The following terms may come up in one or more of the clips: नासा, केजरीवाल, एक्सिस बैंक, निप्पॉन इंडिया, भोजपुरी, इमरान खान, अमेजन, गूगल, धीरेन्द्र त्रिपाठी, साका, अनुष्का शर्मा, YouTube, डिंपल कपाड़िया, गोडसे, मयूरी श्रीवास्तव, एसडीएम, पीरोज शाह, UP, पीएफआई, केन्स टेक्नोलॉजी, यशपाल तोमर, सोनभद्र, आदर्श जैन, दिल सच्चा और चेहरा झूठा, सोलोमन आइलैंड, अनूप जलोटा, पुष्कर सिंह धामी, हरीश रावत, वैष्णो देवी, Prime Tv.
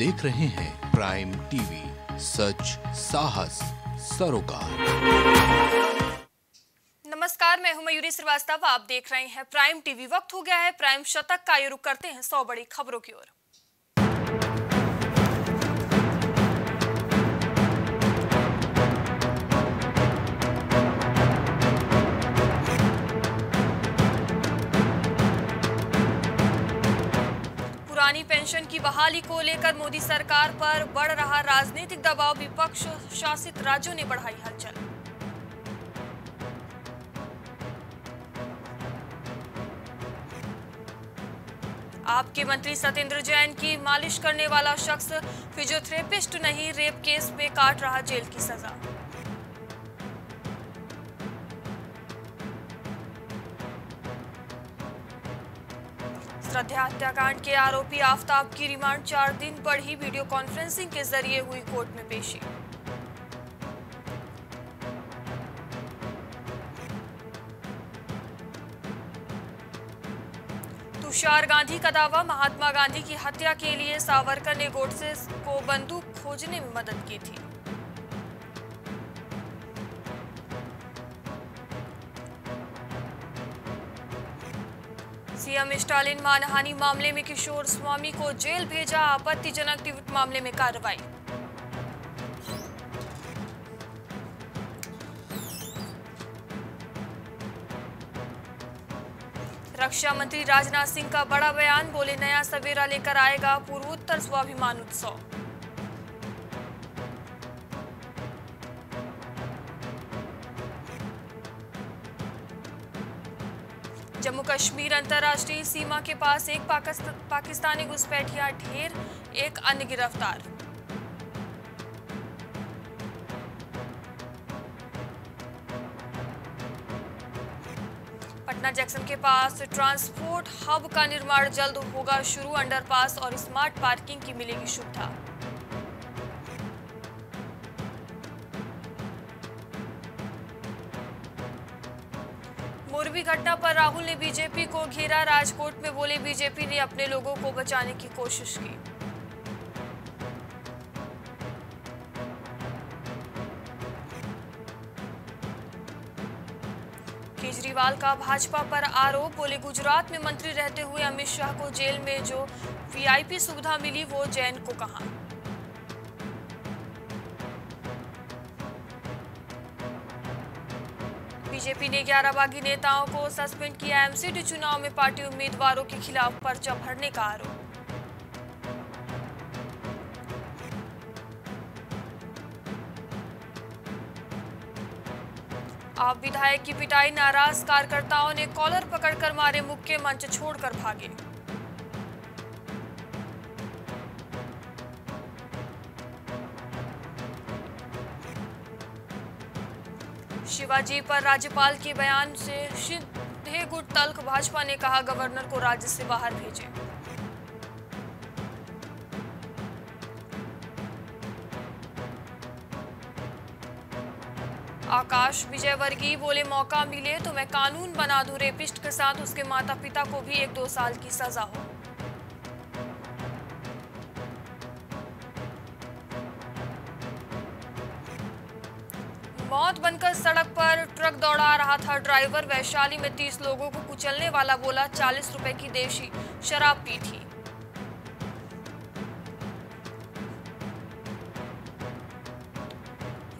देख रहे हैं प्राइम टीवी, सच साहस सरोकार। नमस्कार, मैं हूं मयूरी श्रीवास्तव, आप देख रहे हैं प्राइम टीवी। वक्त हो गया है प्राइम शतक का, ये रुख करते हैं 100 बड़ी खबरों की ओर। पुरानी पेंशन की बहाली को लेकर मोदी सरकार पर बढ़ रहा राजनीतिक दबाव, विपक्ष शासित राज्यों ने बढ़ाई हलचल। आपके मंत्री सत्येंद्र जैन की मालिश करने वाला शख्स फिजियोथेरेपिस्ट नहीं, रेप केस में काट रहा जेल की सजा। श्रद्धा हत्याकांड के आरोपी आफ्ताब की रिमांड 4 दिन बढ़ी, वीडियो कॉन्फ्रेंसिंग के जरिए हुई कोर्ट में पेशी। तुषार गांधी का दावा, महात्मा गांधी की हत्या के लिए सावरकर ने गोडसे को बंदूक खोजने में मदद की थी। सीएम स्टालिन मानहानि मामले में किशोर स्वामी को जेल भेजा, आपत्तिजनक ट्वीट मामले में कार्रवाई। रक्षा मंत्री राजनाथ सिंह का बड़ा बयान, बोले नया सवेरा लेकर आएगा पूर्वोत्तर स्वाभिमान उत्सव। जम्मू कश्मीर अंतर्राष्ट्रीय सीमा के पास एक पाकिस्तानी घुसपैठिया ढेर, एक अन्य गिरफ्तार। पटना जंक्शन के पास ट्रांसपोर्ट हब का निर्माण जल्द होगा शुरू, अंडरपास और स्मार्ट पार्किंग की मिलेगी सुविधा। मोरबी घटना पर राहुल ने बीजेपी को घेरा, राजकोट में बोले बीजेपी ने अपने लोगों को बचाने की कोशिश की। केजरीवाल का भाजपा पर आरोप, बोले गुजरात में मंत्री रहते हुए अमित शाह को जेल में जो वीआईपी सुविधा मिली वो जैन को कहां। बीजेपी ने 11 बागी नेताओं को सस्पेंड किया, एमसीडी चुनाव में पार्टी उम्मीदवारों के खिलाफ पर्चा भरने का आरोप। आप विधायक की पिटाई, नाराज कार्यकर्ताओं ने कॉलर पकड़कर मारे, मुख्य मंच छोड़कर भागे। शिवाजी पर राज्यपाल के बयान से शिंदे गुट तल्ख, भाजपा ने कहा गवर्नर को राज्य से बाहर भेजें। आकाश विजयवर्गीय बोले मौका मिले तो मैं कानून बना दूं, रेपिस्ट के साथ उसके माता पिता को भी 1-2 साल की सजा हो। मौत बनकर सड़क पर ट्रक दौड़ा रहा था ड्राइवर, वैशाली में 30 लोगों को कुचलने वाला बोला 40 रुपए की देशी शराब पी थी।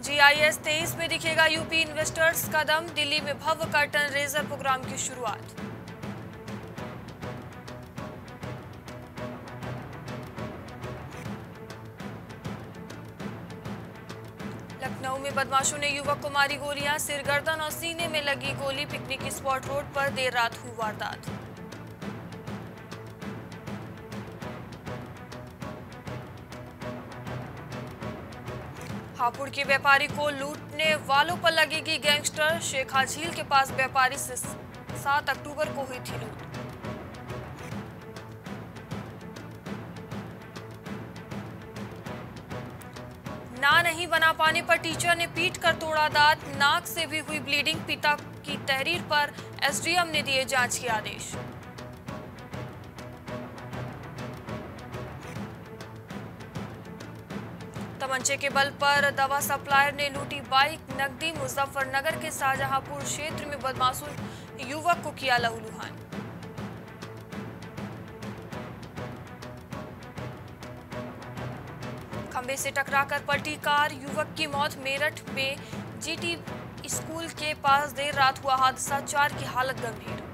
GIS 23 में दिखेगा यूपी इन्वेस्टर्स का दम, दिल्ली में भव्य कर्टन रेजर प्रोग्राम की शुरुआत। लखनऊ में बदमाशों ने युवक को मारी गोलियां, सिरगर्दन और सीने में लगी गोली, पिकनिक स्पॉट रोड पर देर रात हुई वारदात। हापुड़ के व्यापारी को लूटने वालों पर लगेगी गैंगस्टर, शेखा झील के पास व्यापारी से 7 अक्टूबर को हुई थी लूट। ना नहीं बना पाने पर टीचर ने पीट कर तोड़ा दांत, नाक से भी हुई ब्लीडिंग, पिता की तहरीर पर एसडीएम ने दिए जांच के आदेश। तमंचे के बल पर दवा सप्लायर ने लूटी बाइक। नकदी मुजफ्फरनगर के शाहजहांपुर क्षेत्र में बदमाशों ने युवक को किया लहूलुहान। खंबे से टकराकर पलटी कार, युवक की मौत। मेरठ में जीटी स्कूल के पास देर रात हुआ हादसा, 4 की हालत गंभीर।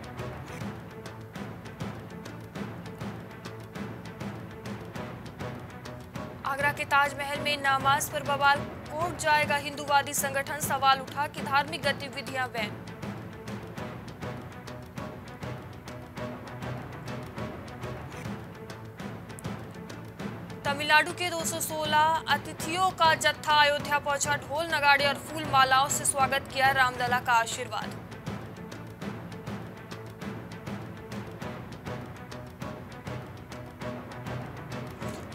आगरा के ताजमहल में नमाज पर बवाल, कोर्ट जाएगा हिंदूवादी संगठन, सवाल उठा कि धार्मिक गतिविधियां बैन। तमिलनाडु के 216 अतिथियों का जत्था अयोध्या पहुंचा, ढोल नगाड़े और फूल मालाओं से स्वागत किया, रामलला का आशीर्वाद।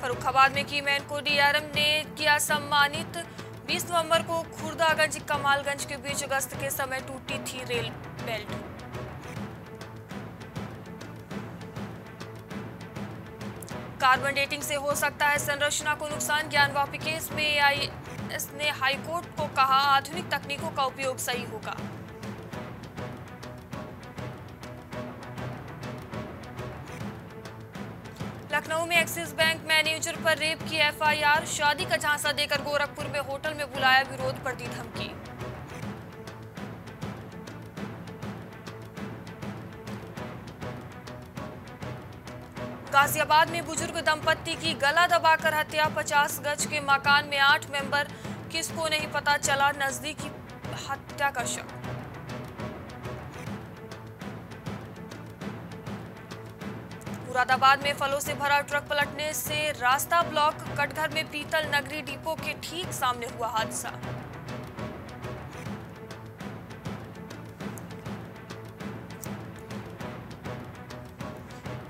फरुखाबाद में कीमैन को डीआरएम ने किया सम्मानित। 20 नवंबर को खुर्दागंज कमालगंज के बीच गश्त के समय टूटी थी रेल बेल्ट। कार्बन डेटिंग से हो सकता है संरचना को नुकसान, ज्ञान वापी केस में एआईएस ने हाईकोर्ट को कहा आधुनिक तकनीकों का उपयोग सही होगा। लखनऊ में एक्सिस बैंक मैनेजर पर रेप की एफआईआर, शादी का झांसा देकर गोरखपुर में होटल में बुलाया, विरोध पर दी धमकी। गाजियाबाद में बुजुर्ग दंपत्ति की गला दबाकर हत्या, 50 गज के मकान में 8 मेंबर, किसको नहीं पता चला, नजदीकी हत्या का शक। मुरादाबाद में फलों से भरा ट्रक पलटने से रास्ता ब्लॉक, कटघर में पीतल नगरी डिपो के ठीक सामने हुआ हादसा।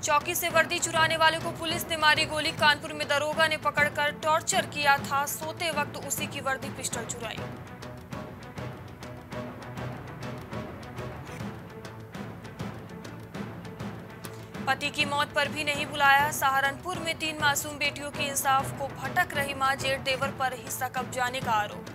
चौकी से वर्दी चुराने वाले को पुलिस ने मारी गोली, कानपुर में दरोगा ने पकड़कर टॉर्चर किया था, सोते वक्त उसी की वर्दी पिस्टल चुराई। पति की मौत पर भी नहीं बुलाया, सहारनपुर में 3 मासूम बेटियों के इंसाफ को भटक रही मां, जेठ देवर पर हिस्सा कब्जाने का आरोप।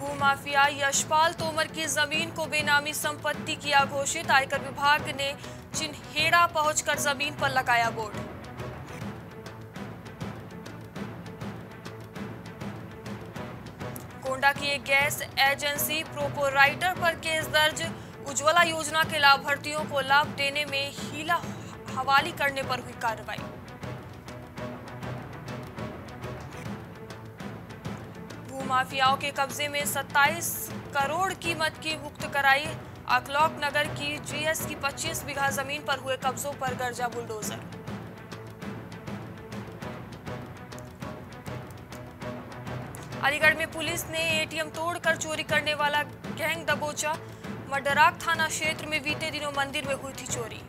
भूमाफिया यशपाल तोमर की जमीन को बेनामी संपत्ति किया घोषित, आयकर विभाग ने चिन्हेड़ा पहुंचकर जमीन पर लगाया बोर्ड। की एक गैस एजेंसी प्रोपराइटर पर केस दर्ज, उज्ज्वला योजना के लाभार्थियों को लाभ देने में हीला हवाली करने पर हुई कार्रवाई। भूमाफियाओं के कब्जे में 27 करोड़ कीमत की मुक्त कराई, अकलौक नगर की जीएस की 25 बीघा जमीन पर हुए कब्जों पर गर्जा बुलडोजर। अलीगढ़ में पुलिस ने एटीएम तोड़कर चोरी करने वाला गैंग दबोचा, मडराक थाना क्षेत्र में बीते दिनों मंदिर में हुई थी चोरी।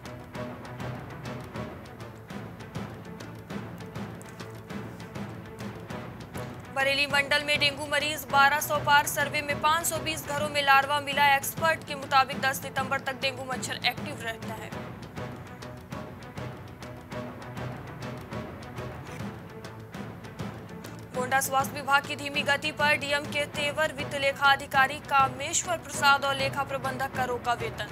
बरेली मंडल में डेंगू मरीज 1200 पार, सर्वे में 520 घरों में लार्वा मिला, एक्सपर्ट के मुताबिक 10 सितंबर तक डेंगू मच्छर एक्टिव रहता है। गोंडा स्वास्थ्य विभाग की धीमी गति पर डीएम के तेवर, वित्त लेखा अधिकारी कामेश्वर प्रसाद और लेखा प्रबंधक का रोका वेतन।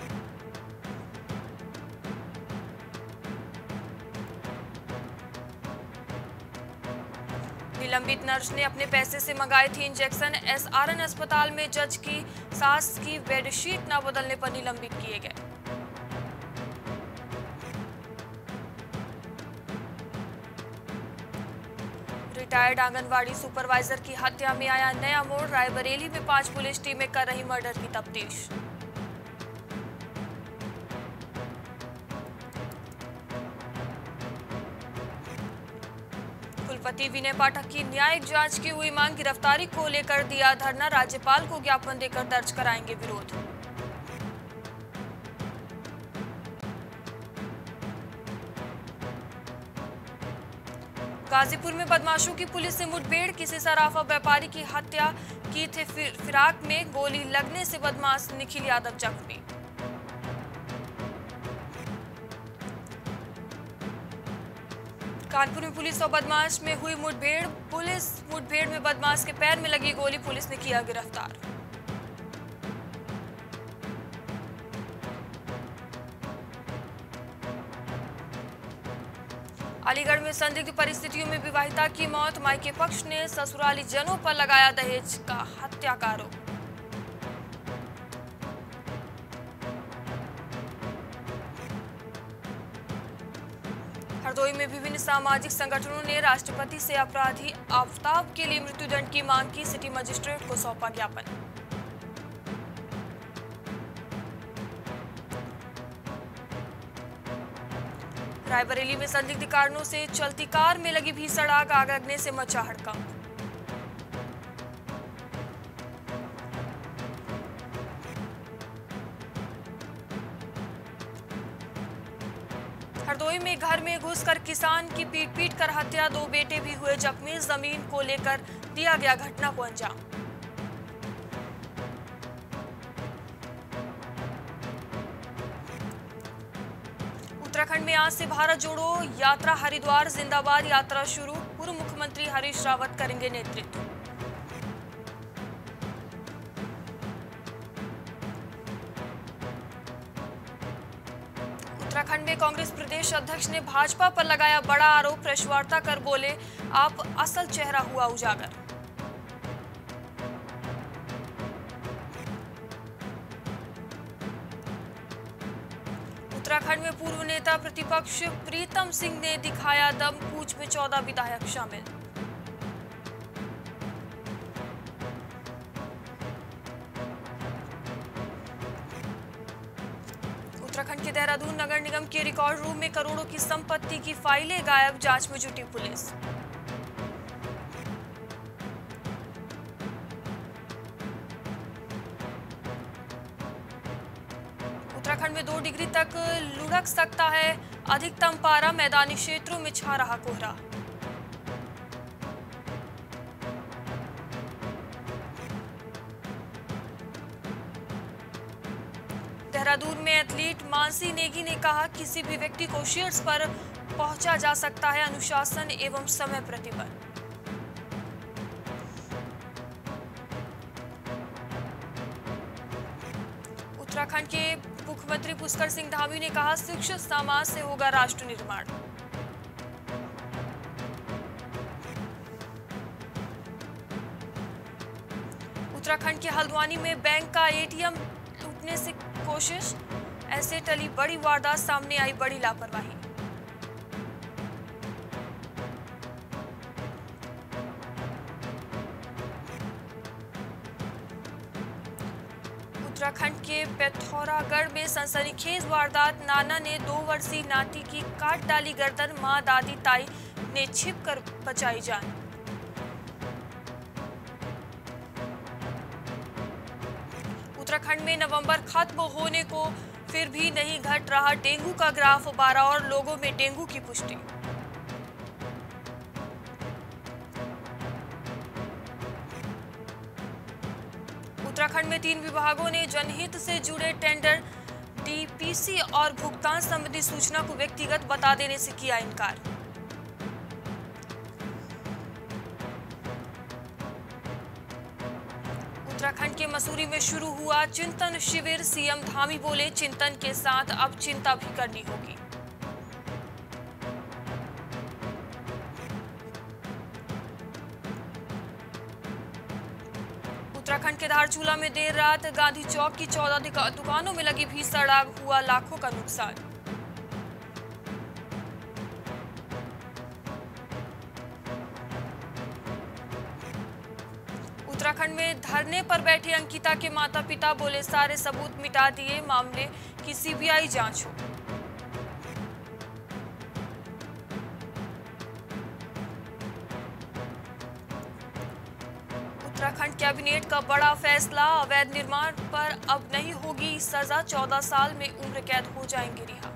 निलंबित नर्स ने अपने पैसे से मंगाए थे इंजेक्शन, एसआरएन अस्पताल में जज की सास की बेडशीट न बदलने पर निलंबित किए गए। रिटायर्ड आंगनवाड़ी सुपरवाइजर की हत्या में आया नया मोड़, रायबरेली में 5 पुलिस टीमें कर रही मर्डर की तफ्तीश। कुलपति विनय पाठक की न्यायिक जांच की हुई मांग, गिरफ्तारी को लेकर दिया धरना, राज्यपाल को ज्ञापन देकर दर्ज कराएंगे विरोध। गाजीपुर में बदमाशों की पुलिस से मुठभेड़, किसी सराफा व्यापारी की हत्या की थे फिराक में, गोली लगने से बदमाश निखिल यादव जख्मी। कानपुर में पुलिस और बदमाश में हुई मुठभेड़। पुलिस मुठभेड़ में बदमाश के पैर में लगी गोली, पुलिस ने किया गिरफ्तार। अलीगढ़ में संदिग्ध परिस्थितियों में विवाहिता की मौत, मायके पक्ष ने ससुराली जनों पर लगाया दहेज का हत्या का आरोप। हरदोई में विभिन्न सामाजिक संगठनों ने राष्ट्रपति से अपराधी आफ्ताब के लिए मृत्युदंड की मांग की, सिटी मजिस्ट्रेट को सौंपा ज्ञापन। रायबरेली में संदिग्ध कारणों से चलती कार में लगी भीषण आग, आग लगने से मचा हड़कंप। हरदोई में घर में घुसकर किसान की पीट कर हत्या, दो बेटे भी हुए जख्मी, जमीन को लेकर दिया गया घटना को अंजाम। उत्तराखंड में आज से भारत जोड़ो यात्रा, हरिद्वार जिंदाबाद यात्रा शुरू, पूर्व मुख्यमंत्री हरीश रावत करेंगे नेतृत्व। उत्तराखंड में कांग्रेस प्रदेश अध्यक्ष ने भाजपा पर लगाया बड़ा आरोप, प्रेस वार्ता कर बोले आप असल चेहरा हुआ उजागर। उत्तराखंड में पूर्व नेता प्रतिपक्ष प्रीतम सिंह ने दिखाया दम, कूच में 14 विधायक शामिल। उत्तराखंड के देहरादून नगर निगम के रिकॉर्ड रूम में करोड़ों की संपत्ति की फाइलें गायब, जांच में जुटी पुलिस। उत्तराखंड में 2 डिग्री तक लुढ़क सकता है अधिकतम पारा, मैदानी क्षेत्रों में छा रहा कोहरा। देहरादून में एथलीट मानसी नेगी ने कहा किसी भी व्यक्ति को शीर्ष पर पहुंचा जा सकता है, अनुशासन एवं समय प्रतिबंध। उत्तराखंड के मुख्यमंत्री पुष्कर सिंह धामी ने कहा शिक्षित समाज से होगा राष्ट्र निर्माण। उत्तराखंड के हल्द्वानी में बैंक का एटीएम लूटने से कोशिश, ऐसे टली बड़ी वारदात, सामने आई बड़ी लापरवाही। उत्तराखंड के पिथौरागढ़ में सनसनीखेज वारदात, नाना ने 2 वर्षीय नाती की काट डाली गर्दन, मां दादी ताई ने छिपकर बचाई जान। उत्तराखंड में नवंबर खत्म होने को फिर भी नहीं घट रहा डेंगू का ग्राफ, 12 और लोगों में डेंगू की पुष्टि। उत्तराखंड में 3 विभागों ने जनहित से जुड़े टेंडर, डीपीसी और भुगतान संबंधी सूचना को व्यक्तिगत बता देने से किया इनकार। उत्तराखंड के मसूरी में शुरू हुआ चिंतन शिविर, सीएम धामी बोले चिंतन के साथ अब चिंता भी करनी होगी। उत्तराखंड के धारचूला में देर रात गांधी चौक की 14 दुकानों में लगी भीषण आग, हुआ लाखों का नुकसान। उत्तराखंड में धरने पर बैठे अंकिता के माता पिता बोले सारे सबूत मिटा दिए, मामले की सीबीआई जांच हो। उत्तराखंड कैबिनेट का बड़ा फैसला, अवैध निर्माण पर अब नहीं होगी सजा, 14 साल में उम्र कैद हो जाएंगे रिहा।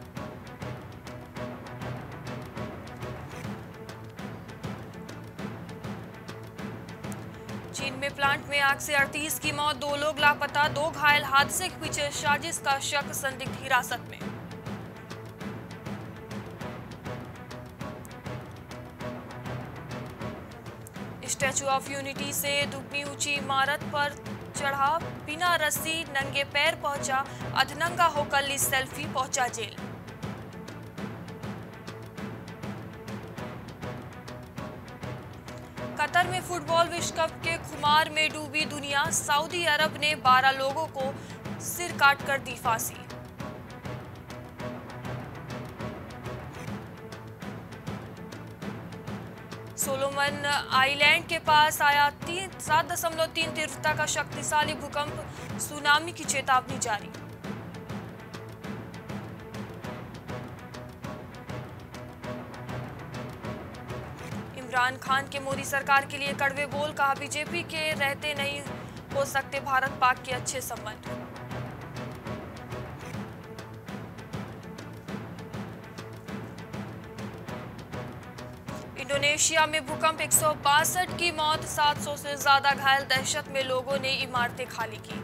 चीन में प्लांट में आग से 38 की मौत, 2 लोग लापता, 2 घायल, हादसे के पीछे साजिश का शक, संदिग्ध हिरासत में। स्टैचू ऑफ यूनिटी से दुगनी ऊंची इमारत पर चढ़ा, बिना रस्सी नंगे पैर पहुंचा, अधनंगा होकर ली सेल्फी, पहुंचा जेल। कतर में फुटबॉल विश्व कप के खुमार में डूबी दुनिया, सऊदी अरब ने 12 लोगों को सिर काट कर दी फांसी। सोलोमन आइलैंड के पास आया 7.3 तीव्रता का शक्तिशाली भूकंप, सुनामी की चेतावनी जारी। इमरान खान के मोदी सरकार के लिए कड़वे बोल, कहा बीजेपी के रहते नहीं हो सकते भारत पाक के अच्छे संबंध। इंडोनेशिया में भूकंप, 162 की मौत, 700 से ज्यादा घायल, दहशत में लोगों ने इमारतें खाली की।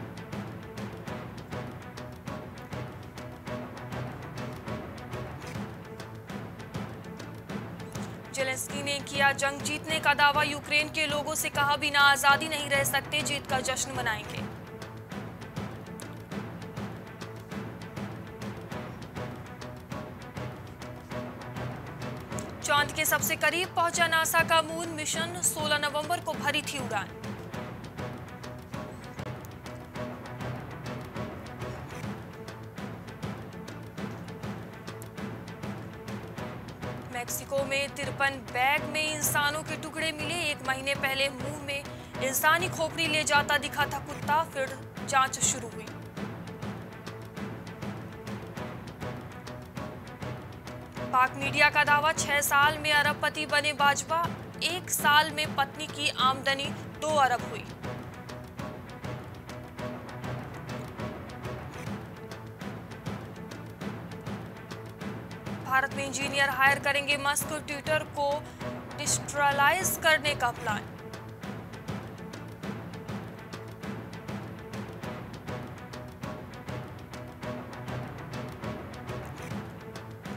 जेलेंस्की ने किया जंग जीतने का दावा, यूक्रेन के लोगों से कहा बिना आजादी नहीं रह सकते, जीत का जश्न मनाएंगे। चांद के सबसे करीब पहुंचा नासा का मून मिशन, 16 नवंबर को भरी थी उड़ान। मेक्सिको में 53 बैग में इंसानों के टुकड़े मिले, एक महीने पहले मुंह में इंसानी खोपड़ी ले जाता दिखा था कुत्ता, फिर जांच शुरू हुई। पाक मीडिया का दावा, 6 साल में अरबपति बने भाजपा, 1 साल में पत्नी की आमदनी 2 अरब हुई। भारत में इंजीनियर हायर करेंगे मस्क, ट्विटर को डिस्ट्रलाइज करने का प्लान।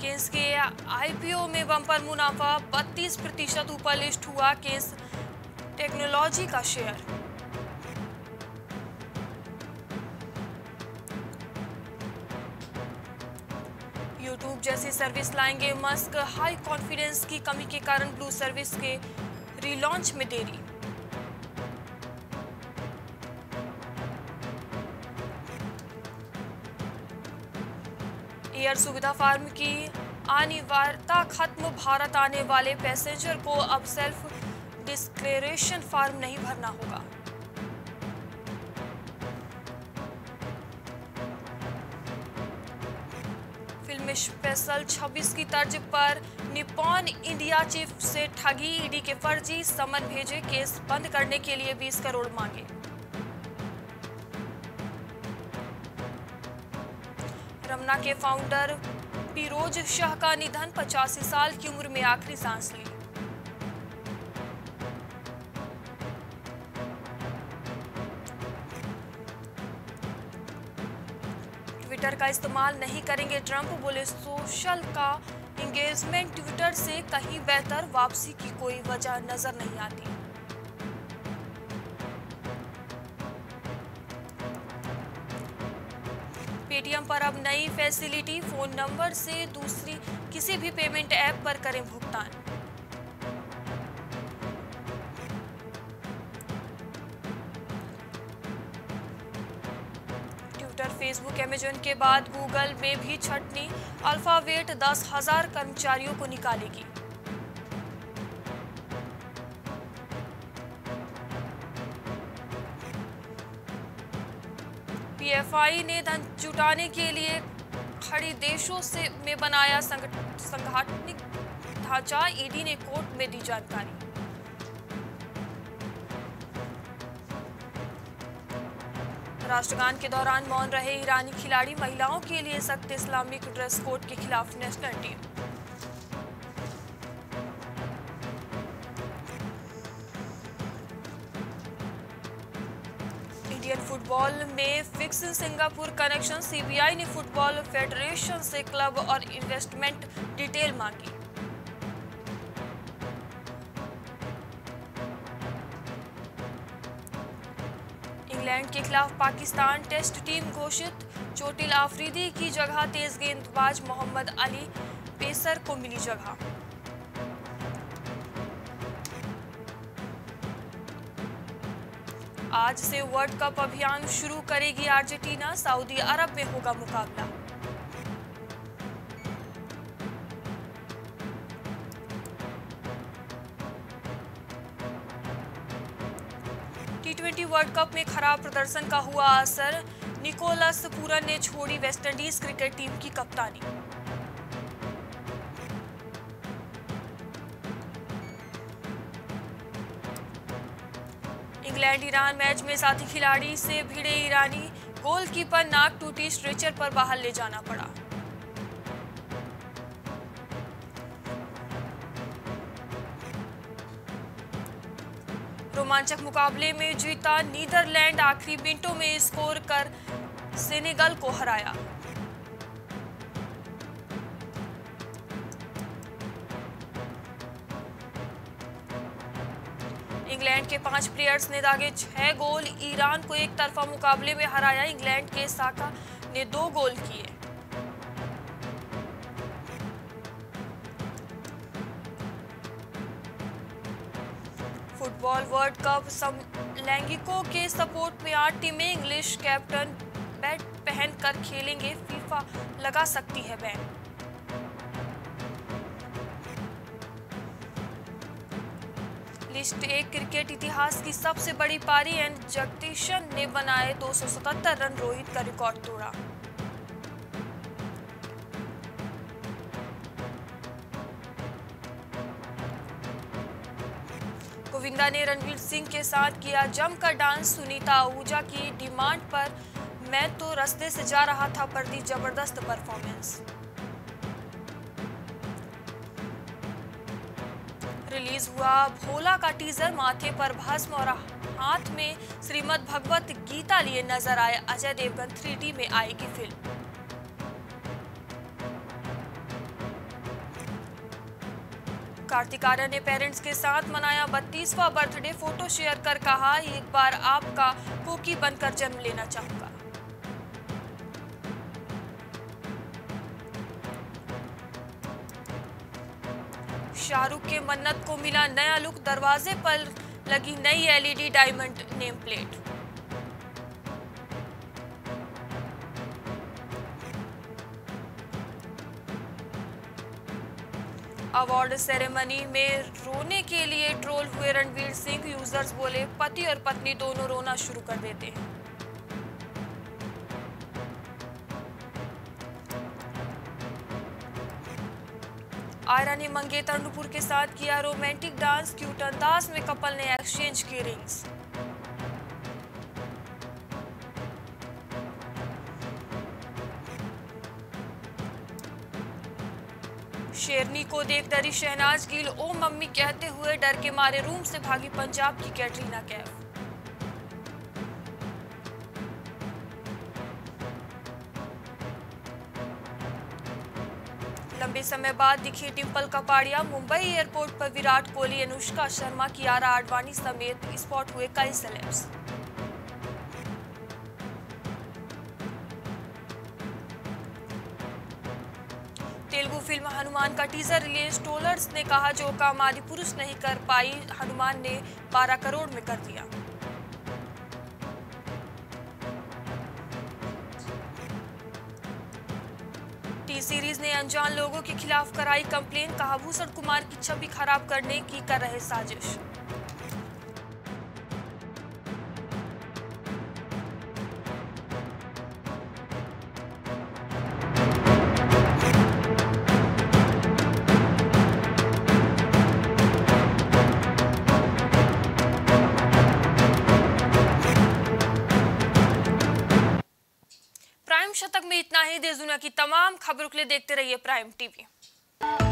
केन्स के आईपीओ में बंपर मुनाफा, 32% ऊपर लिस्ट हुआ केन्स टेक्नोलॉजी का शेयर। यूट्यूब जैसी सर्विस लाएंगे मस्क, हाई कॉन्फिडेंस की कमी के कारण ब्लू सर्विस के रिलॉन्च में देरी। एयर सुविधा फार्म की अनिवार्यता खत्म, भारत आने वाले पैसेंजर को अब सेल्फ डिक्लेरेशन फार्म नहीं भरना होगा। फिल्म स्पेशल 26 की तर्ज पर निप्पॉन इंडिया चीफ से ठगी, ईडी के फर्जी समन भेजे, केस बंद करने के लिए 20 करोड़ मांगे। रमना के फाउंडर पीरोज शाह का निधन, 85 साल की उम्र में आखिरी सांस ली। ट्विटर का इस्तेमाल नहीं करेंगे ट्रंप, बोले सोशल का एंगेजमेंट ट्विटर से कहीं बेहतर, वापसी की कोई वजह नजर नहीं आती। पेटीएम पर अब नई फैसिलिटी, फोन नंबर से दूसरी किसी भी पेमेंट ऐप पर करें भुगतान। ट्विटर, फेसबुक, अमेजन के बाद गूगल में भी छंटनी, अल्फाबेट 10,000 कर्मचारियों को निकालेगी। पीएफआई ने धन जुटाने के लिए खड़ी देशों से में बनाया संगठनिक ढांचा, ईडी ने कोर्ट में दी जानकारी। राष्ट्रगान के दौरान मौन रहे ईरानी खिलाड़ी, महिलाओं के लिए सख्त इस्लामिक ड्रेस कोड के खिलाफ नेशनल टीम। फुटबॉल में फिक्स सिंगापुर कनेक्शन, सीबीआई ने फुटबॉल फेडरेशन से क्लब और इन्वेस्टमेंट डिटेल मांगी। इंग्लैंड के खिलाफ पाकिस्तान टेस्ट टीम घोषित, चोटिल आफ्रीदी की जगह तेज गेंदबाज मोहम्मद अली पेसर को मिली जगह। आज से वर्ल्ड कप अभियान शुरू करेगी अर्जेंटीना, सऊदी अरब में होगा मुकाबला। टी20 वर्ल्ड कप में खराब प्रदर्शन का हुआ असर, निकोलस पूरन ने छोड़ी वेस्टइंडीज क्रिकेट टीम की कप्तानी। इंग्लैंड ईरान मैच में साथी खिलाड़ी से भिड़े ईरानी, गोलकीपर नाक टूटी, स्ट्रेचर पर बाहर ले जाना पड़ा। रोमांचक मुकाबले में जीता नीदरलैंड, आखिरी मिनटों में स्कोर कर सेनेगल को हराया। इंग्लैंड के 5 प्लेयर्स ने दागे 6 गोल, ईरान को एक तरफा मुकाबले में हराया। इंग्लैंड के साका ने 2 गोल किए। फुटबॉल वर्ल्ड कप, समलैंगिकों के सपोर्ट में 8 टीमें इंग्लिश कैप्टन बैट पहनकर खेलेंगे, फीफा लगा सकती है बैन। लिस्ट एक क्रिकेट इतिहास की सबसे बड़ी पारी, एंड जगदीशन ने बनाए 277 रन, रोहित का रिकॉर्ड तोड़ा। गोविंदा ने रणवीर सिंह के साथ किया जमकर डांस, सुनीता आहूजा की डिमांड पर मैं तो रास्ते से जा रहा था पर दी जबरदस्त परफॉर्मेंस। रिलीज हुआ भोला का टीजर, माथे पर भस्म और हाथ में श्रीमद् भगवत गीता लिए नजर आए अजय देवगन। 3D में आएगी फिल्म। कार्तिक आर्यन ने पेरेंट्स के साथ मनाया 32वां बर्थडे, फोटो शेयर कर कहा एक बार आपका कुकी बनकर जन्म लेना चाहूंगा। शाहरुख के मन्नत को मिला नया लुक, दरवाजे पर लगी नई LED diamond name plate. Award ceremony में रोने के लिए ट्रोल हुए रणवीर सिंह, यूजर्स बोले पति और पत्नी दोनों रोना शुरू कर देते हैं। आयरा ने मंगेतर नुपुर के साथ किया रोमांटिक डांस, क्यूट अंदाज में कपल ने एक्सचेंज की रिंग्स। शेरनी को देख डरी शहनाज गिल, ओ मम्मी कहते हुए डर के मारे रूम से भागी पंजाब की कैटरीना कैफ। लंबे समय बाद दिखी डिंपल कपाड़िया, मुंबई एयरपोर्ट पर विराट कोहली, अनुष्का शर्मा, कियारा आडवाणी समेत स्पॉट हुए कई सेलेब्स। तेलुगु फिल्म हनुमान का टीजर रिलीज, ट्रोलर्स ने कहा जो काम आदि पुरुष नहीं कर पाई हनुमान ने 12 करोड़ में कर दिया। सीरीज ने अनजान लोगों के खिलाफ कराई कंप्लेन, कहा भूषण कुमार की छवि खराब करने की कर रहे साजिश। प्राइम शतक में इतना ही। देश दुनिया की तमाम खबरों के लिए देखते रहिए प्राइम टीवी।